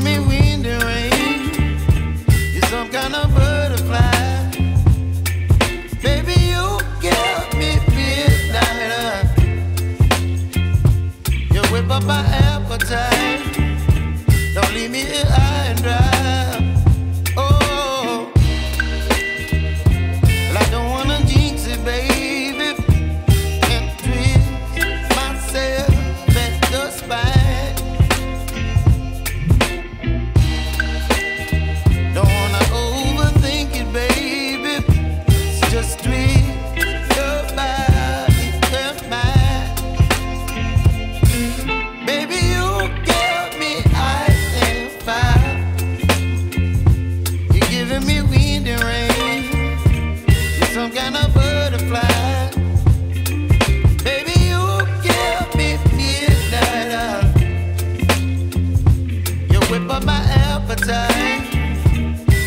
Give me wind and rain. You're some kind of butterfly. Baby, you give me midnight. You whip up my appetite. Don't leave me here high and dry.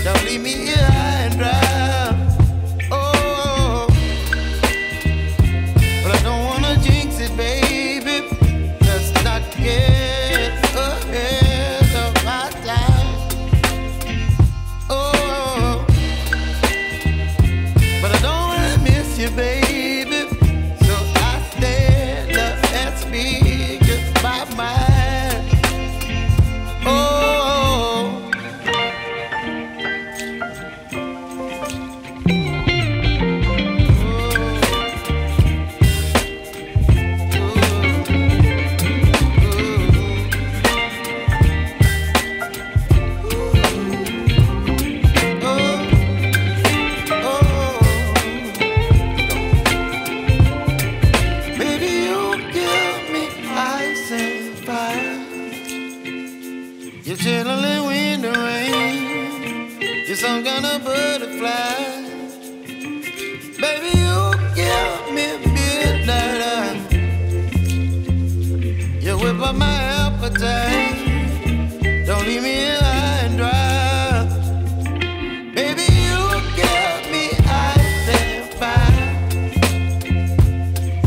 Don't leave me here high and dry. Oh, but I don't wanna jinx it, baby. Let's not get ahead of my time. Oh, but I don't wanna miss you, baby. So I stand up and speak just my mind. You're chilling when the rain. You're some kind of butterfly. Baby, you give me midnight. You whip up my appetite. Don't leave me here high and dry. Baby, you give me ice and fire.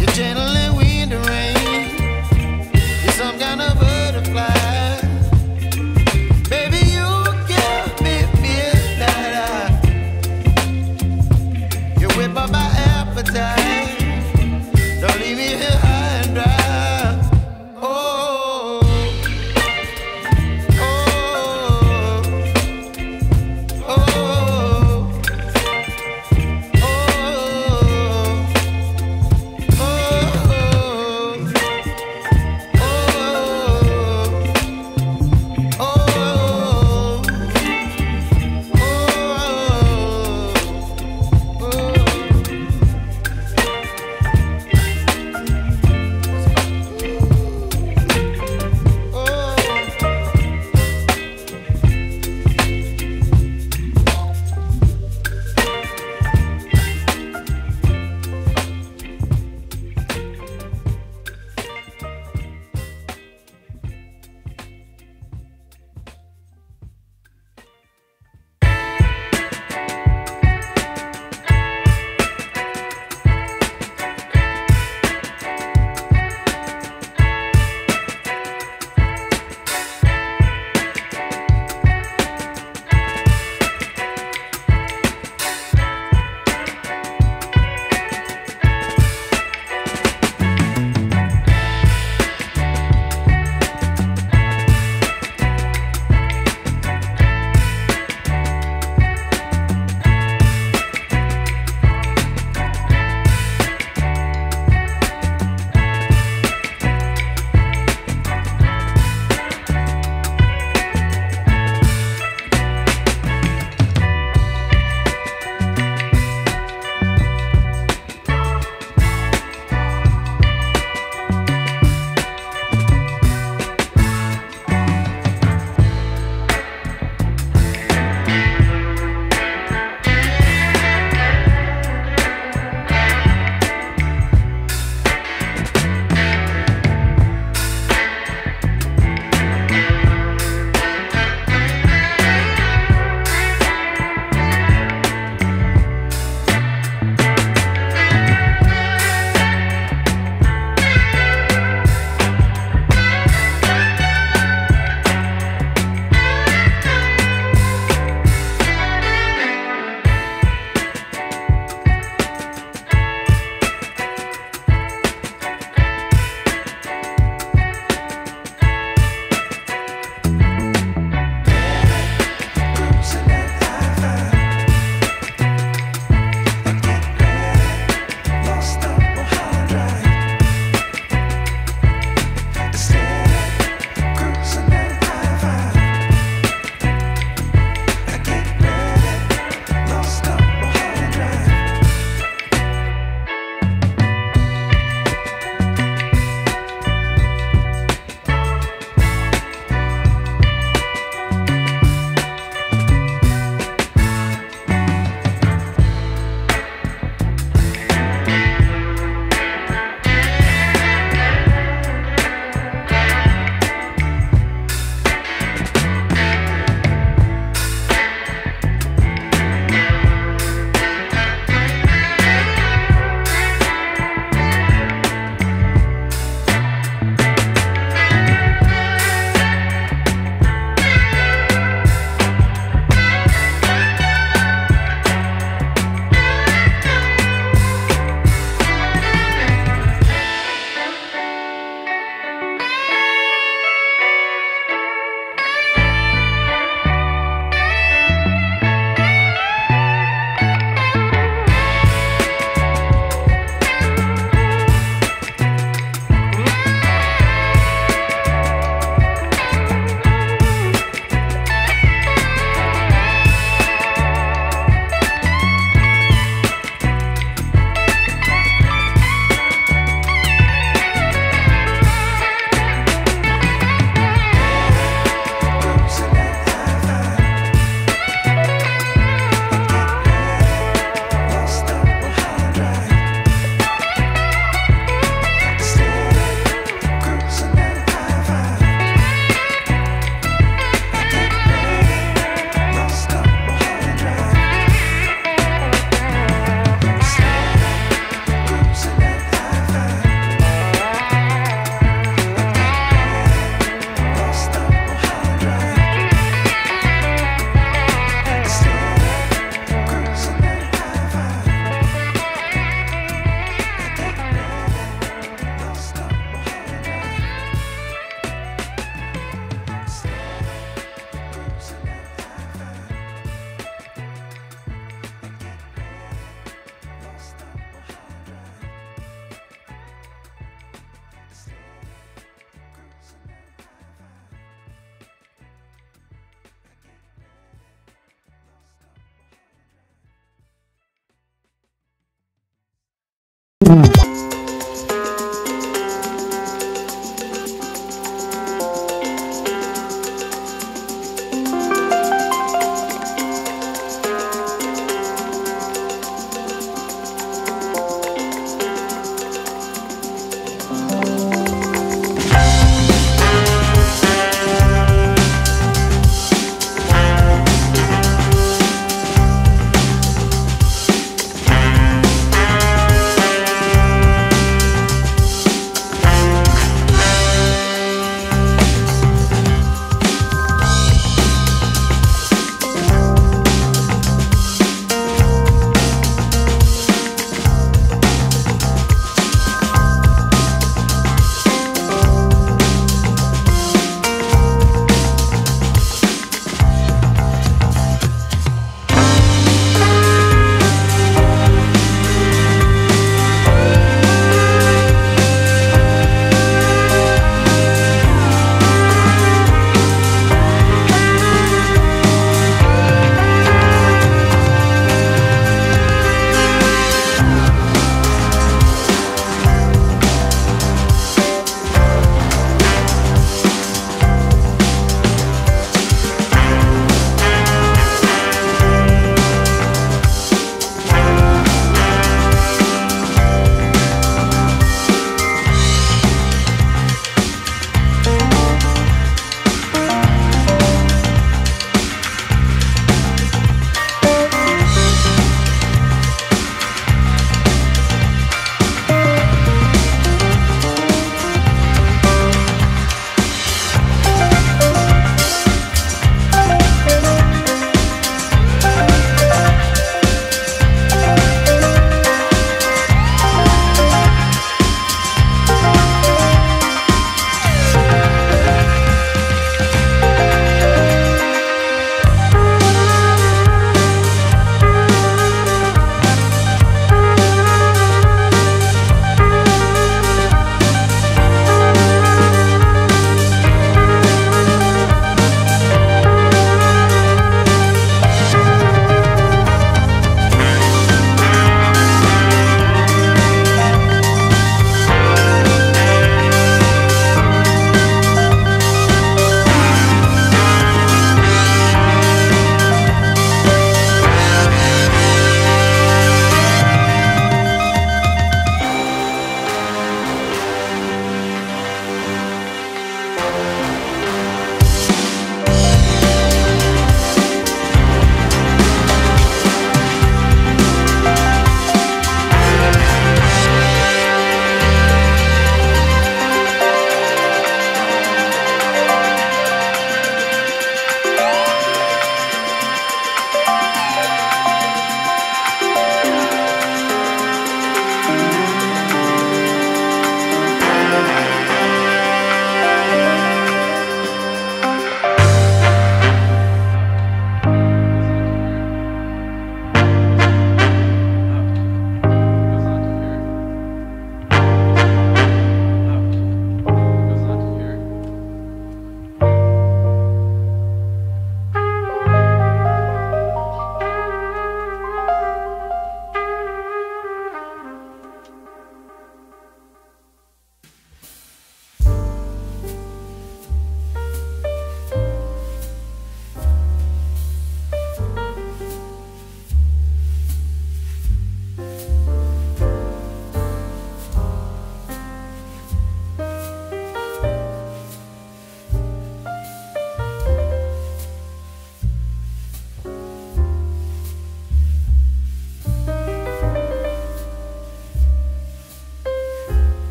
You're chilling when the rain. You're some kind of butterfly. Don't leave me here high and dry. Oh, oh.